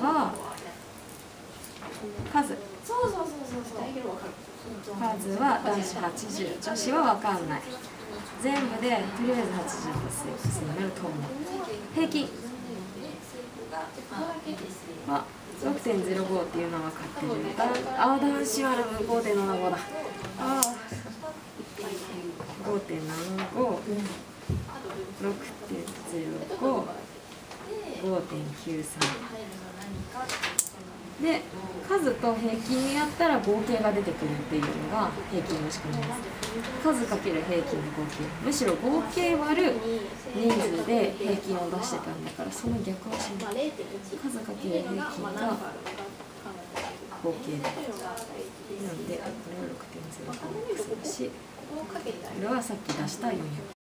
が数。数は男子80、女子は分かんない。全部でとりあえず80ですね。そうなると思う。平均は 6.05 っていうのは分かってる。ああ、男子は 5.75 だ。ああ、5.75、6.05、5.93 で、数と平均にやったら合計が出てくるっていうのが平均の仕組みです。数かける平均の合計、むしろ合計割る人数で平均を出してたんだから、その逆をしない。数かける平均が合計だ。なのでこれは 6.05 だし、これはさっき出した400。